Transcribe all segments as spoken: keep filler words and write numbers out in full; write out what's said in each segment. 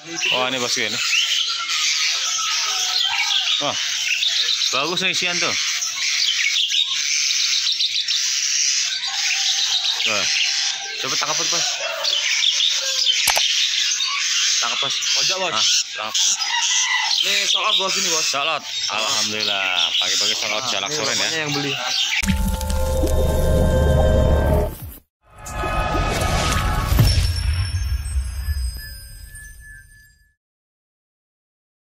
Oh, ini bosku ini. Wah, bagus nih isian tuh. Wah, coba tangkap bos. Tangkap bos. Ojak bos. Ah, tangkap. Nih salot bos ini bos. Salot. Alhamdulillah. Pagi-pagi salot ah, jalak sore ya. Yang beli.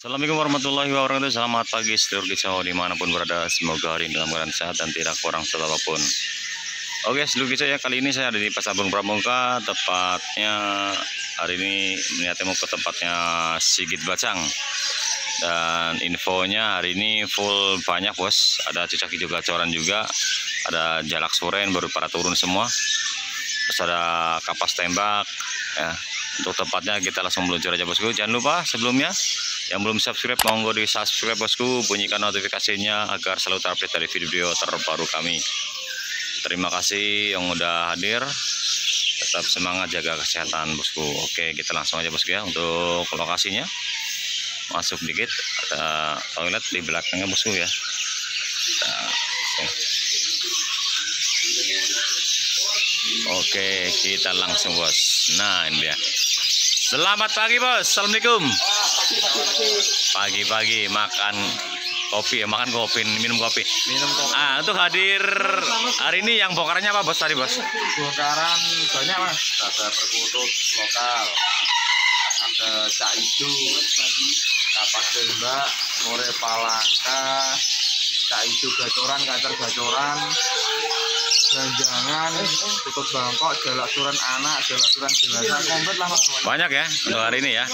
Assalamualaikum warahmatullahi wabarakatuh. Selamat pagi Sedulur Kicau dimanapun berada. Semoga hari dalam keadaan sehat dan tidak kurang salah apapun. Oke Sedulur Kicau ya, kali ini saya ada di Pasar Bung Pramuka. Tepatnya hari ini niatnya mau ke tempatnya Sigit Bajang. Dan infonya hari ini full banyak bos. Ada cucakjenggotjawa juga. Ada jalaksuren baru para turun semua. Terus ada kapastembak ya. Untuk tempatnya kita langsung meluncur aja bosku. Jangan lupa sebelumnya yang belum subscribe monggo di subscribe bosku, bunyikan notifikasinya agar selalu terupdate dari video terbaru kami. Terima kasih yang udah hadir, tetap semangat jaga kesehatan bosku. Oke kita langsung aja bosku ya. Untuk lokasinya masuk dikit, ada toilet di belakangnya bosku ya. Kita... Oke kita langsung bos. Nah ini dia. Selamat pagi bos, assalamualaikum. Pagi-pagi makan kopi ya, makan kopi, minum kopi. Minum kopi. Ah untuk hadir hari ini yang bongkarannya apa bos tadi bos? Bongkaran banyak mas. Ada perkututlokal, ada cak hijau, kapastembak, more palangka, cak hijau gacoran, kacer gacoran. Jangan tutup bangkok, jalaksuren anak, jalaksuren jenazah, komplit lah mas. Banyak ya untuk hari ini ya.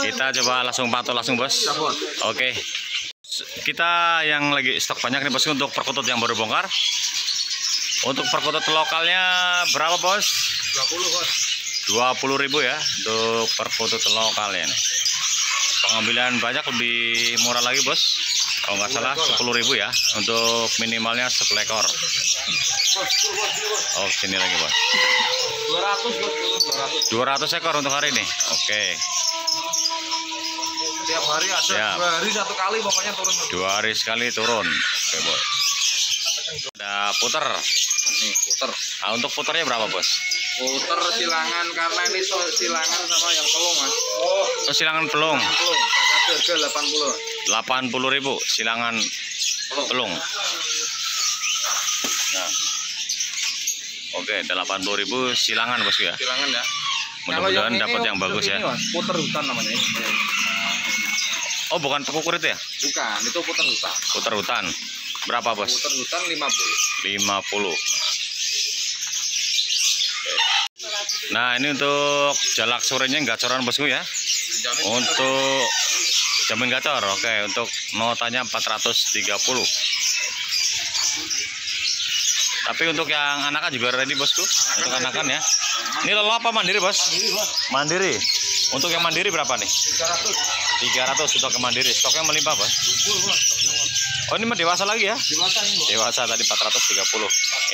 Kita coba langsung pantau langsung bos. Oke. Kita yang lagi stok banyak nih bosku untuk perkutut yang baru bongkar. Untuk perkutut lokalnya berapa bos? dua puluh bos. dua puluh ribu ya untuk perkutut lokalnya. Pengambilan banyak lebih murah lagi bos. Kalau nggak salah sepuluh ribu ya untuk minimalnya seekor. Oh sini lagi bos. dua ratus ekor untuk hari ini. Oke. Okay. Setiap hari ada ya. Dua hari satu kali pokoknya turun. Dua hari sekali turun. Oke okay, bos. Ada puter. Nih puter. Nah, untuk puternya berapa bos? Puter silangan karena ini so, silangan sama yang pelung mas. Oh. So, silangan pelung. Pelung. Harga delapan puluh. delapan puluh ribu silangan pelung. pelung. Nah. Oke, delapan puluh ribu silangan bosku ya. Silangan ya. Mudah-mudahan dapat yang bagus ini, ya. Puter hutan namanya. Oh, bukan pekukur itu ya? Bukan, itu puter hutan. Puter hutan. Berapa, Bos? Puter hutan lima puluh. lima puluh. Oke. Nah, ini untuk jalak surenya gacoran bosku ya. Jamin untuk jamin gacor. Oke, untuk notanya empat ratus tiga puluh. Tapi untuk yang anakan juga ready bosku. Anakan untuk anakan ya. Mandiri. Ini lolo apa mandiri bos? Mandiri, bos. Mandiri. Untuk yang mandiri berapa nih? tiga ratus. tiga ratus untuk yang mandiri. Stoknya melimpah bos. Oh ini mah dewasa lagi ya? Dewasa ini bos. Dewasa tadi empat ratus tiga puluh.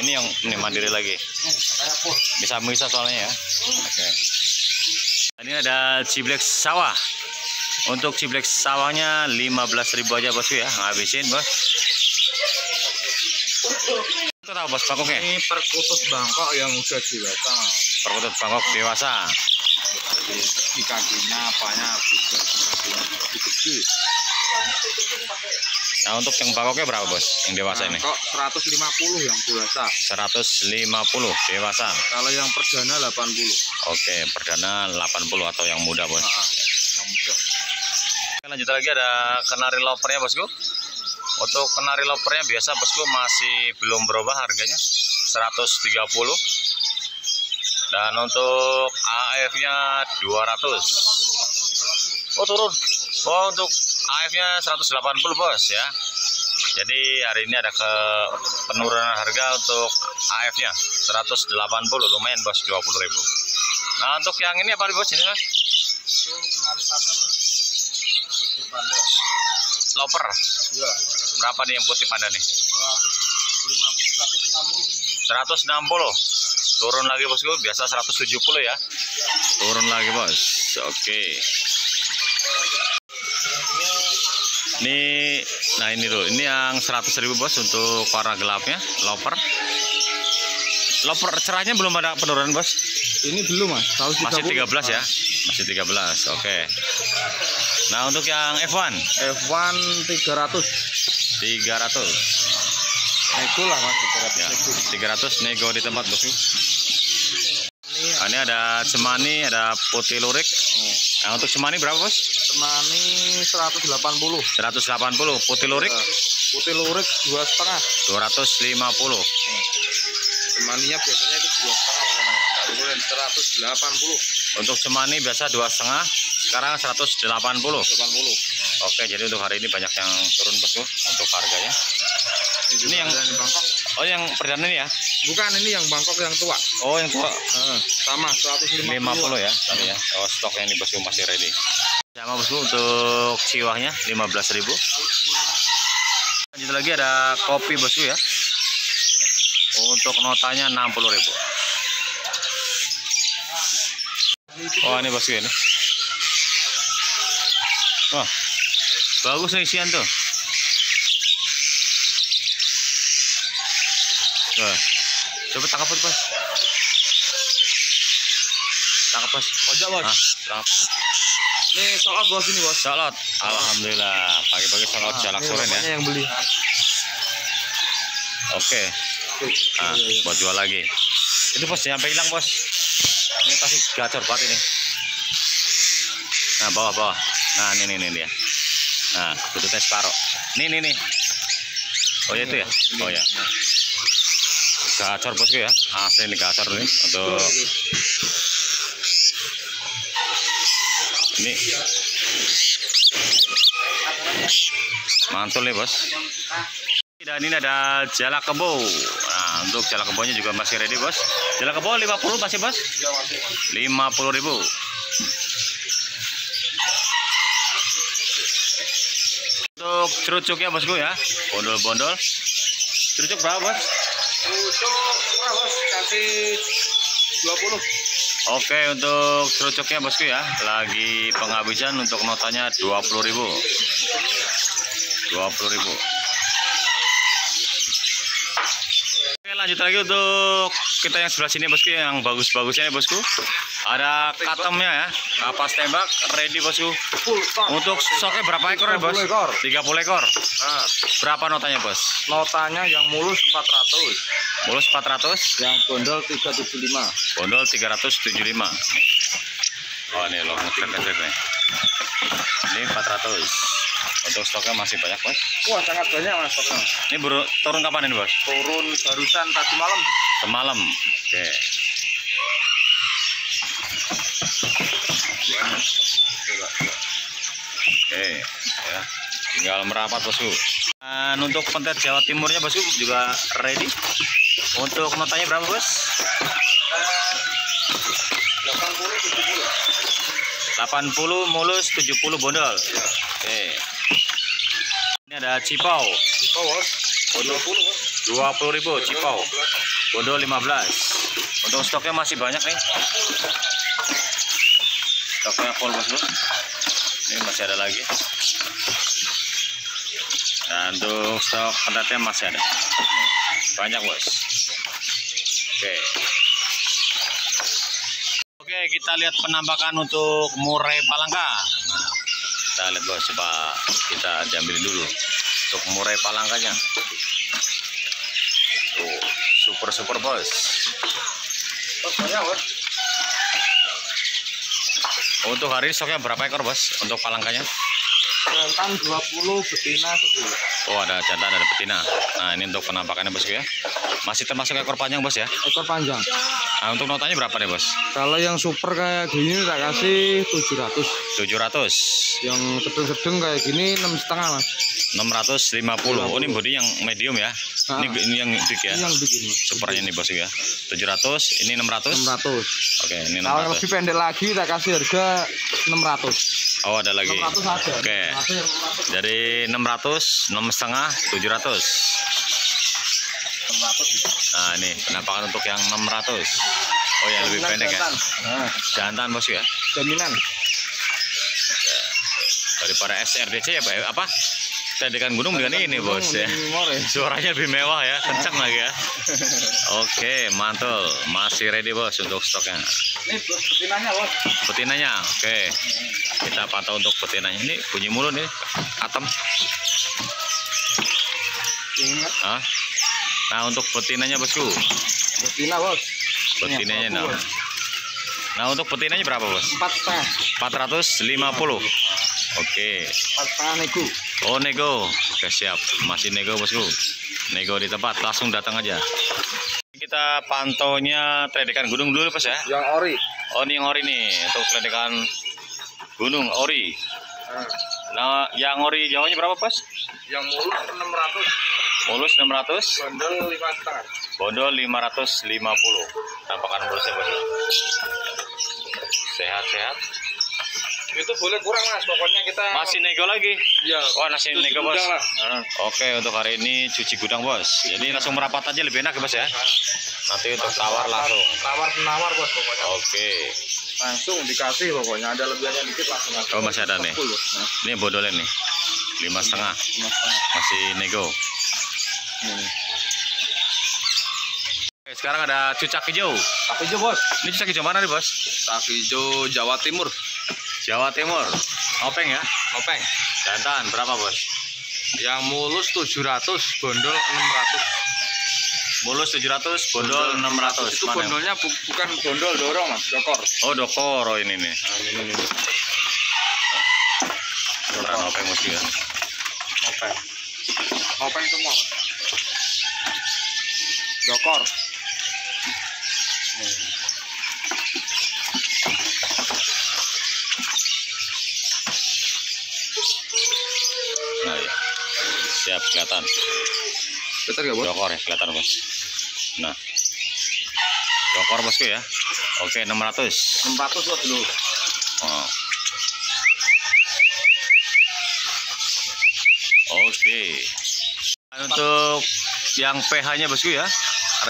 Ini yang ini mandiri lagi. Bisa-bisa soalnya ya. Oke. Ini ada ciblek sawah. Untuk ciblek sawahnya lima belas ribu aja bosku ya. Ngabisin bos. Tahu bos bangkoknya? Ini perkutut bangkok yang udah dewasa. Perkutut bangkok dewasa. Di kakinya apanya? Nah untuk yang bangkoknya berapa bos? Yang dewasa ini? seratus lima puluh yang dewasa. seratus lima puluh dewasa. Kalau yang perdana delapan puluh. Oke perdana delapan puluh atau yang muda bos? Nah, yang muda. Lanjut lagi ada kenari lovernya bosku. Untuk kenari lopernya biasa bosku masih belum berubah harganya seratus tiga puluh. Dan untuk A F-nya dua ratus. Oh turun. Oh untuk A F-nya seratus delapan puluh bos ya. Jadi hari ini ada ke penurunan harga untuk A F-nya seratus delapan puluh, lumayan bos dua puluh ribu. Nah untuk yang ini apa bos ini bos? Itu kenari panda bos. Loper. Ya. Berapa nih yang putih pada nih? seratus enam puluh. Turun lagi bosku, biasa seratus tujuh puluh ya. Turun lagi bos. Oke. Ini, nah ini dulu, ini yang seratus ribu bos untuk warna gelapnya, loper. Loper cerahnya belum ada penurunan bos? Ini belum mas, Tahu masih tiga belas ah. Ya, masih tiga belas, oke. Okay. Nah untuk yang F satu? F satu tiga ratus. tiga ratus. Nego lah mas, tiga ratus. Ya, tiga ratus nego di tempat bosku. Nah, ini ada cemani, ada putih lurik. Nah untuk cemani berapa bos? Cemani seratus delapan puluh. seratus delapan puluh. Putih lurik? Putih lurik dua setengah. dua ratus lima puluh. Cemaninya biasanya itu dua setengah. seratus delapan puluh. Untuk cemani biasa dua setengah. Sekarang seratus delapan puluh. delapan puluh. Oke, jadi untuk hari ini banyak yang turun bosku untuk harganya. Ini, ini yang Bangkok. Oh yang perdana ini ya? Bukan, ini yang Bangkok yang tua. Oh yang tua. Eh, sama seratus lima puluh. lima puluh ya tadi ya. Oh stok yang di bosku masih ready. Sama bosku untuk siwahnya lima belas ribu. Lanjut lagi ada kopi bosku ya. Untuk notanya enam puluh ribu. Oh ini bosku ini. Wah. Oh, bagus nih isian tuh. Wah. Coba tangkap bos. Tangkap bos. Ojak bos. Ah, tangkap. Nih salot bos ini bos. Salot. Alhamdulillah pagi-pagi salot ah, jalak sore ya. Yang beli. Oke. Nah, buat jual lagi. Itu bos sampai hilang bos. Ini pasti gacor banget ini. Nah bawah-bawah. Nah ini nih dia. Nah kebututnya separuh. Nih nih nih. Oh ya itu ya. Oh ya. Gacor bosku ya. Asli ini gacor nih untuk. Ini mantul nih bos. Dan ini ada jalak kebo. Nah untuk jalak kebonya juga masih ready bos. Jalak kebo lima puluh masih bos. lima puluh ribu. Untuk cerucuknya bosku ya. Bondol-bondol. Cerucuk berapa bos? Cerucuk murah bos. Kasih dua puluh. Oke untuk cerucuknya bosku ya, lagi penghabisan untuk notanya dua puluh ribu. dua puluh ribu. Oke lanjut lagi untuk kita yang sebelah sini bosku, yang bagus-bagusnya ya bosku. Ada katemnya ya, kapastembak ready bosku. Untuk stoknya berapa ekor ya bos? tiga puluh ekor. Berapa notanya bos? Notanya yang mulus empat ratus. Mulus empat ratus, yang bondol tiga ratus tujuh puluh lima. Bondol tiga ratus tujuh puluh lima. Oh ini loh, ngecek-ngecek nih. Ini empat ratus. Untuk stoknya masih banyak bos. Wah sangat banyak mas stoknya. Ini baru turun kapan ini bos? Turun barusan tadi malam. Semalam. Oke. Oke ya. Tinggal merapat bosku. Dan untuk pentet Jawa Timurnya bosku juga ready. Untuk notanya berapa bos? delapan puluh, mulus, tujuh puluh bondol. Oke. Ini ada cipau. Cipau bos. Bondol dua puluh ribu cipau. Bondol lima belas. Untuk stoknya masih banyak nih. Stoknya full bos. Ini masih ada lagi. Dan untuk stok pentetnya masih ada. Banyak bos. Oke. Oke, kita lihat penampakan untuk murai palangka. Nah, kita lihat bos, coba kita diambil dulu untuk murai palangkanya. Tuh, super super bos. Untuk hari ini stoknya berapa ekor bos untuk palangkanya? Jantan dua puluh, betina sepuluh. Oh ada jantan, ada betina. Nah ini untuk penampakannya bosku ya. Masih termasuk ekor panjang bos ya? Ekor panjang. Nah untuk notanya berapa nih bos? Kalau yang super kayak gini tak kasih tujuh ratus. tujuh ratus. Yang sedang-sedang kayak gini enam setengah mas. enam ratus lima puluh. Oh ini body yang medium ya. Nah, ini, ini yang big ya. Ini yang big ini. Supernya ini bosku ya. tujuh ratus, ini enam ratus. enam ratus. Oke ini enam ratus. Kalau lebih pendek lagi tak kasih harga enam ratus. Oh ada lagi. Oke. Okay. Jadi enam ratus, enam setengah, tujuh ratus. Nah ini penampakan untuk yang enam ratus. Oh ya lebih pendek ya. Jantan bos ya. Jaminan. dari para S R D C ya Pak, apa tandikan gunung dengan ini gunung bos ya. Ya, suaranya lebih mewah ya, kencang lagi ya. Oke mantul, masih ready bos untuk stoknya. Ini betinanya bos. Betinanya, oke. Kita pantau untuk betinanya. Ini bunyi mulu nih, katem. Hah? Nah untuk betinanya bosku. Betina bos. Betinanya nah. Nah untuk betinanya berapa bos? empat ratus lima puluh. Oke. empat ratus lima puluh nego. Oh nego. Oke siap. Masih nego bosku. Nego di tempat. Langsung datang aja. Kita pantaunya teledekan gunung dulu bos ya. Yang ori. Oh ini yang ori nih untuk teledekan gunung ori. Nah yang ori jauhnya berapa bos? Yang mulus enam ratus. Mulus enam ratus. Bondol lima ratus. Bondol lima ratus lima puluh. Tampakan mulusnya bos. Sehat-sehat. Itu boleh kurang mas, pokoknya kita masih nego lagi. Iya. Wah, nasi nego bos. Nah. Oke, untuk hari ini cuci gudang bos. Cuci. Jadi langsung merapat aja lebih enak ya bos ya. Nah. Nanti untuk tawar langsung. Tawar penawar bos pokoknya. Oke. Langsung dikasih pokoknya. Ada lebihannya dikit langsung. Oh masih ada nih. Nah. Ini bodolnya nih. Lima setengah. Masih nego. Hmm. Sekarang ada cucak hijau. Cucak hijau bos. Ini cucak hijau mana nih bos? Cucak hijau Jawa Timur. Jawa Timur. Nopeng ya? Nopeng. Jantan berapa bos? Yang mulus tujuh ratus, bondol enam ratus. Mulus tujuh ratus, bondol enam ratus. Itu mana bondolnya bu bukan bondol dorong mas, dokor. Oh dokor, oh ini nih. Nah, ini nih. Dorong nopeng mesti ya. Nopeng. Nopeng semua. Dokor. Nah, ya. Siap kelihatan. Kelihatan enggak, Bos? Dokor ya, kelihatan, Bos. Nah. Dokor, Bosku ya. Oke, enam ratus. enam ratus Bos dulu. Oh. Oke. Untuk yang P H-nya, Bosku ya.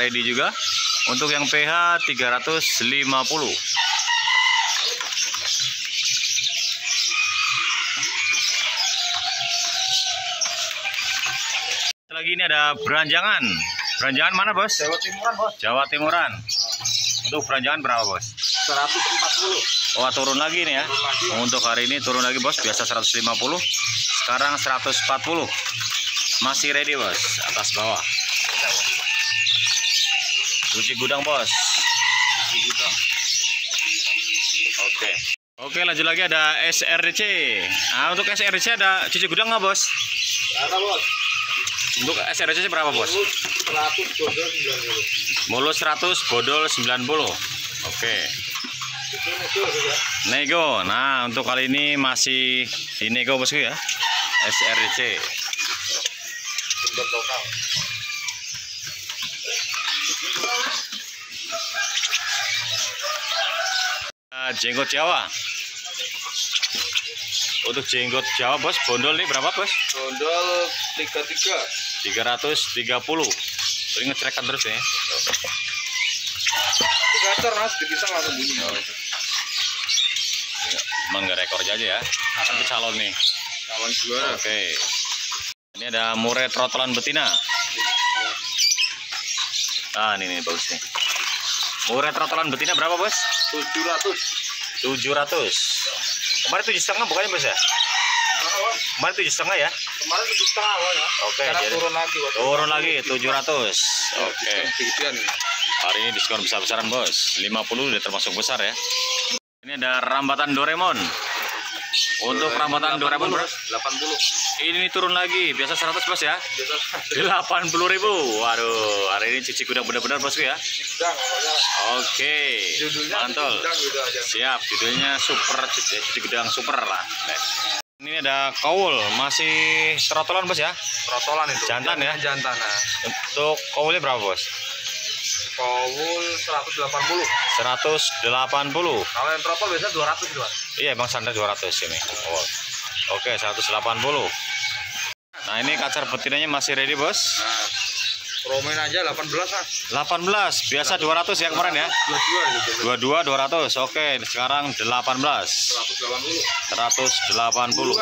Ready juga. Untuk yang P H tiga ratus lima puluh. Lagi ini ada beranjangan. Beranjangan mana bos? Jawa Timuran bos. Jawa Timuran. Untuk beranjangan berapa bos? seratus empat puluh. Wah turun lagi nih ya. Untuk hari ini turun lagi bos. Biasa seratus lima puluh. Sekarang seratus empat puluh. Masih ready bos. Atas bawah. Cuci gudang bos. Cuci gudang. Oke. Oke lanjut lagi ada S R D C. Nah untuk S R D C ada cuci gudang nggak bos? Ada bos. Untuk S R D C berapa bos? seratus bodol sembilan puluh. Mulus seratus bodol sembilan puluh. Oke. Nego. Nah untuk kali ini masih di nego bosku ya. S R D C. Perkututlokal. Jenggot Jawa. Untuk jenggot Jawa bos, bondol nih berapa bos? Bondol tiga puluh tiga. tiga ratus tiga puluh. Sering ngecerekan terus ya. Itu gacor mas, dipisah langsung bunyi. Cuman nggak rekor aja ya. Tapi calon nih. Calon juara. Oke. Ini ada murai trotolan betina. Ah ini nih bagus nih. Murai trotolan betina berapa bos? tujuh ratus. tujuh ratus. Kemarin tujuh setengah bukannya bos ya? Kemarin tujuh setengah ya? Kemarin tujuh setengah ya. Oke. Jadi turun lagi. Turun lagi tujuh ratus. Oke. Hari ini diskon besar-besaran bos. lima puluh udah termasuk besar ya. Ini ada rambatan Doraemon. Untuk rambatan Doraemon bos delapan puluh. Ini turun lagi. Biasa seratus bos ya. delapan puluh ribu. Waduh. Hari ini cuci gudang benar-benar bosku ya. Oke, mantul. Siap, judulnya super cuci gudang super lah. Ini ada kaul, masih trotolan bos ya? Trotolan itu. Jantan ya? Jantan. Untuk kaulnya berapa bos? Kaul seratus delapan puluh. seratus delapan puluh. Kalau yang trotol biasanya dua ratus bos. Iya, bang standar dua ratus ini. Oke, seratus delapan puluh. Nah ini kacer betinanya masih ready bos. Romain aja delapan belas Mas. delapan belas, biasa dua ratus ya kemarin ya. dua puluh dua, dua ratus. Oke, sekarang delapan belas. seratus delapan puluh. seratus delapan puluh.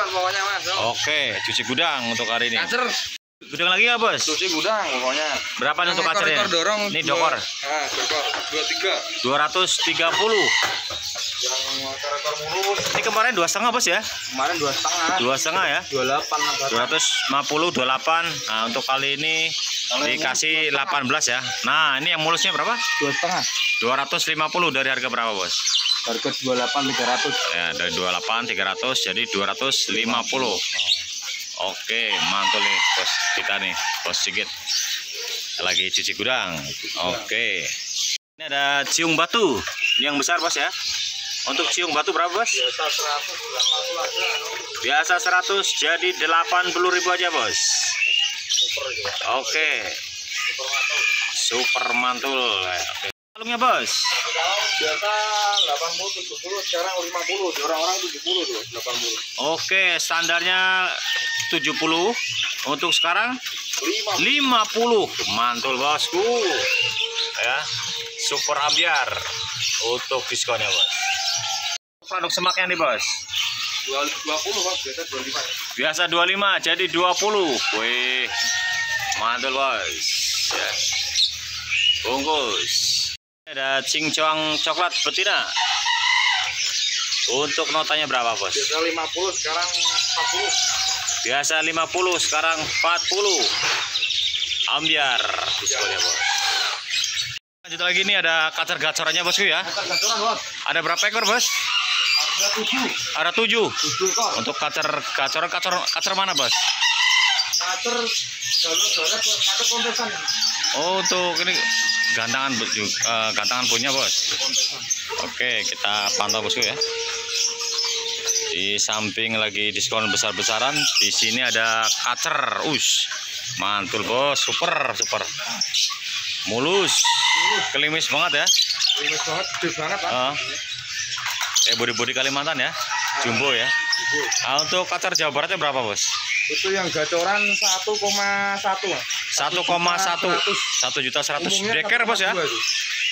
Oke, cuci gudang untuk hari ini. Kacer. Gudang lagi ya, Bos? Cuci gudang pokoknya. Berapa nih untuk kacernya? Ini dokor. Heeh, dokor. dua puluh tiga. dua ratus tiga puluh. Ini kemarin dua setengah Bos ya? Kemarin dua setengah. Dua setengah ya? dua ratus lima puluh, dua puluh delapan. Nah untuk kali ini kali dikasih ini delapan belas ya. Nah ini yang mulusnya berapa? Dua setengah. dua ratus lima puluh dari harga berapa Bos? Harga dua puluh delapan tiga ratus. Ya dari dua puluh delapan tiga ratus jadi dua ratus lima puluh. Oke mantul nih Bos kita nih Bos Sigit lagi cuci gudang. Oke. Ini ada ciung batu yang besar Bos ya. Untuk ciung batu berapa Bos? Biasa seratus jadi delapan puluh ribu aja Bos. Oke. Super mantul. Oke. Kalungnya Bos. Biasa delapan puluh tujuh puluh sekarang lima puluh di orang-orang tujuh puluh delapan puluh. Oke, standarnya tujuh puluh untuk sekarang lima puluh. Mantul Bosku. Ya. Super ambiar untuk diskonnya Bos. Produk semaknya nih Bos. dua puluh Bos, biasa dua puluh lima. Biasa dua puluh lima jadi dua puluh. Wih. Mantul Bos. Ya. Bungkus. Ada cincong coklat betina. Untuk notanya berapa Bos? Biasa lima puluh sekarang empat puluh. Biasa lima puluh sekarang empat puluh. Ambiar diskonnya Bos. Lanjut lagi nih ada kacer-gacorannya Bosku ya. Kacer-gacoran Bos. Ada berapa ekor Bos? Ada tujuh. Ada tujuh. tujuh untuk kacer kacor kacor kacer mana Bos? Kacer jalur-jalur kacer kontesan. Oh untuk ini gantangan uh, gantangan punya Bos. Oke kita pantau Bosku ya. Di samping lagi diskon besar-besaran di sini ada kacer us mantul Bos super super mulus kelimis banget ya. Kelimis banget gede banget uh. Eh bodi-bodi Kalimantan ya, jumbo ya. Nah, untuk kacer Jawa Baratnya berapa Bos? Itu yang gacoran satu koma satu. satu koma satu, satu juta seratus ribu. Deker Bos ya?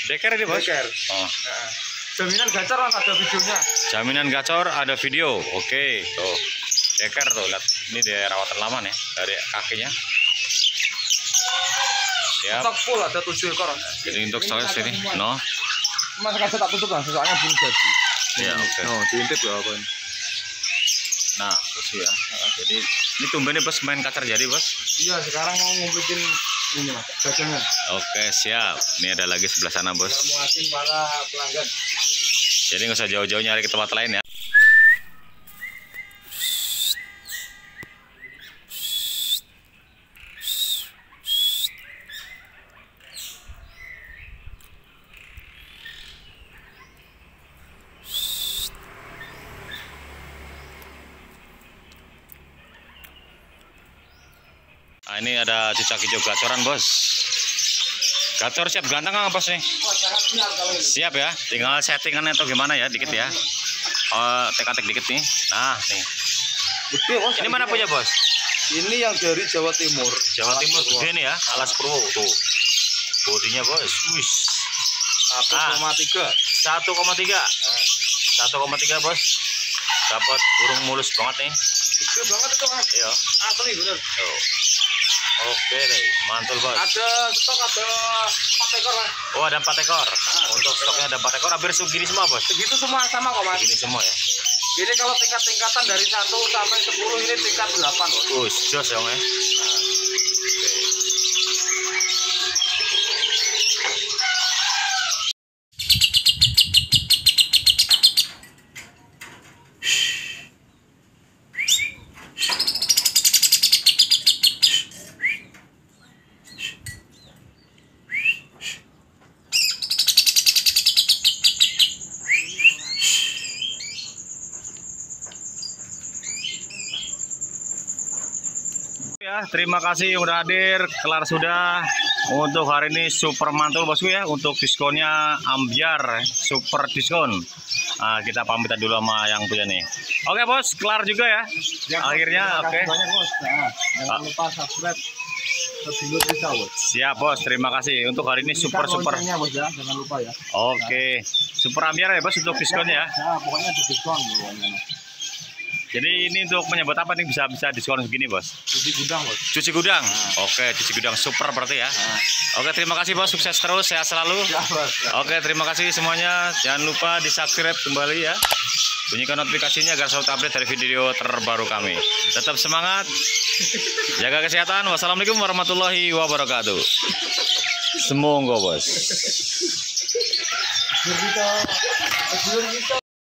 Deker ini Bos. Deker. Oh. Nah, jaminan gacor ada videonya. Jaminan gacor ada video. Oke, tuh. Deker tuh lihat ini dia rawatan laman ya dari kakinya. Ya. Stok full ada tujuh ekor. Jadi untuk stok sini, no. Mas kacer tak tutup lah, soalnya belum jadi. Ya, oke. Okay. Oh, diintip ya apa ini? Nah, Bos ya. Nah, jadi ini tumben nih Bos main kacer jadi Bos. Iya, sekarang mau ngumpetin ini Mas, bajangan. Oke, siap. Ini ada lagi sebelah sana Bos. Mau asin para pelanggan. Jadi nggak usah jauh-jauh nyari ke tempat lain ya. Nah, ini ada cucak hijau gacoran Bos. Gacor siap ganteng nggak Bos nih? Siap ya. Tinggal settingannya atau gimana ya dikit ya. Oh, tek-tek dikit nih. Nah nih. Gede, Bos. Ini mana punya Bos? Ini yang dari Jawa Timur. Jawa Timur gede nih ya. Alas Purwo tuh. Bodinya Bos. Wih. satu koma tiga. Nah, satu koma tiga. satu koma tiga Bos. Dapat burung mulus banget nih. Gede banget itu Mas. Iya. Asli bener. Tuh. Oke deh, mantul Bos. Ada stok ada empat ekor Mas. Oh ada empat ekor. Nah, untuk stoknya ada empat ekor, hampir segini semua Bos. Segitu semua sama kok Mas. Segini semua ya. Ini kalau tingkat-tingkatan dari satu sampai sepuluh ini tingkat delapan Bos. Oh, jos dong ya. Nah, oke. Terima kasih yang udah hadir, kelar sudah untuk hari ini super mantul Bosku ya, untuk diskonnya ambiar, super diskon. Nah, kita pamitan dulu sama yang punya nih. Oke Bos, kelar juga ya. Akhirnya oke. Okay. Jangan lupa subscribe. Sedulur Kicau. Siap bos, terima kasih. Untuk hari ini super super. Bos, ya. Jangan lupa ya. Oke, okay. Super ambiar ya bos untuk diskon ya. Ya pokoknya di diskon. Pokoknya. Jadi ini untuk menyebut apa nih bisa bisa diskon begini bos? Cuci gudang bos. Cuci gudang. Nah. Oke, cuci gudang super berarti ya. Nah. Oke, terima kasih bos, sukses terus, sehat selalu. Ya, bos, ya. Oke, terima kasih semuanya. Jangan lupa di subscribe kembali ya. Bunyikan notifikasinya agar selalu update dari video terbaru kami. Tetap semangat, jaga kesehatan. Wassalamualaikum warahmatullahi wabarakatuh. Semoga bos.